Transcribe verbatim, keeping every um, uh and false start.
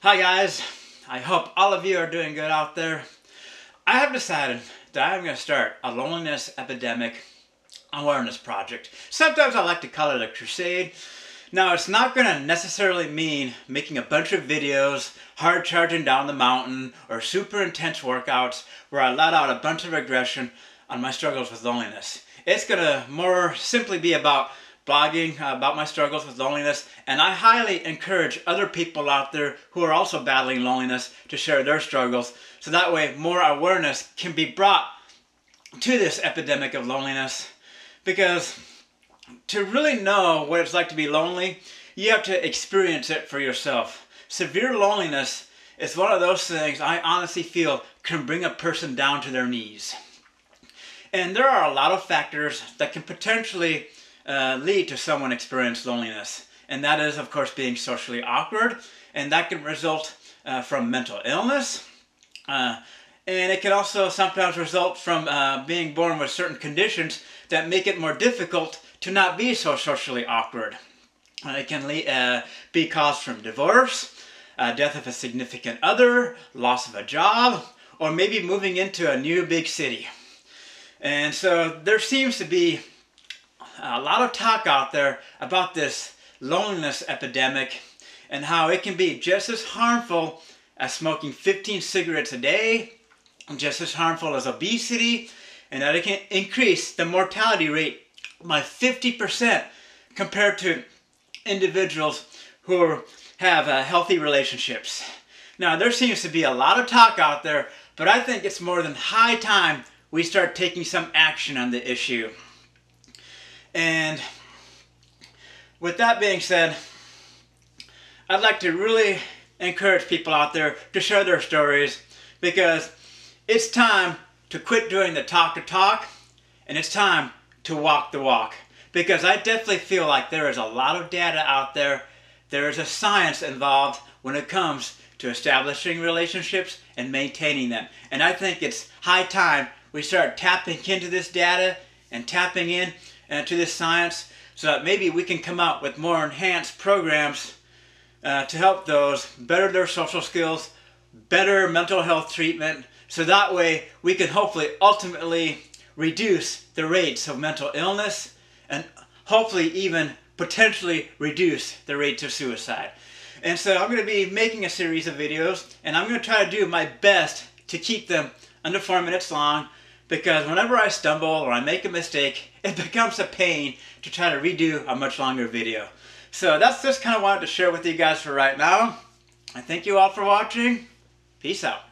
Hi guys, I hope all of you are doing good out there. I have decided that I'm going to start a loneliness epidemic awareness project. Sometimes I like to call it a crusade. Now it's not going to necessarily mean making a bunch of videos, hard charging down the mountain, or super intense workouts where I let out a bunch of aggression on my struggles with loneliness. It's going to more simply be about blogging about my struggles with loneliness, and I highly encourage other people out there who are also battling loneliness to share their struggles, so that way more awareness can be brought to this epidemic of loneliness. Because to really know what it's like to be lonely, you have to experience it for yourself. Severe loneliness is one of those things I honestly feel can bring a person down to their knees. And there are a lot of factors that can potentially Uh, lead to someone experience loneliness, and that is of course being socially awkward, and that can result uh, from mental illness, uh, and it can also sometimes result from uh, being born with certain conditions that make it more difficult to not be so socially awkward. Uh, it can lead, uh, be caused from divorce, uh, death of a significant other, loss of a job, or maybe moving into a new big city. And so there seems to be a lot of talk out there about this loneliness epidemic and how it can be just as harmful as smoking fifteen cigarettes a day, just as harmful as obesity, and that it can increase the mortality rate by fifty percent compared to individuals who have uh, healthy relationships. Now there seems to be a lot of talk out there, but I think it's more than high time we start taking some action on the issue. And with that being said, I'd like to really encourage people out there to share their stories, because it's time to quit doing the talk to talk, and it's time to walk the walk. Because I definitely feel like there is a lot of data out there. There is a science involved when it comes to establishing relationships and maintaining them. And I think it's high time we start tapping into this data and tapping in and to this science, so that maybe we can come out with more enhanced programs uh, to help those better their social skills, better mental health treatment, so that way we can hopefully ultimately reduce the rates of mental illness and hopefully even potentially reduce the rates of suicide. And so I'm going to be making a series of videos, and I'm going to try to do my best to keep them under four minutes long, because whenever I stumble or I make a mistake, it becomes a pain to try to redo a much longer video. So that's just kind of what I wanted to share with you guys for right now. I thank you all for watching. Peace out.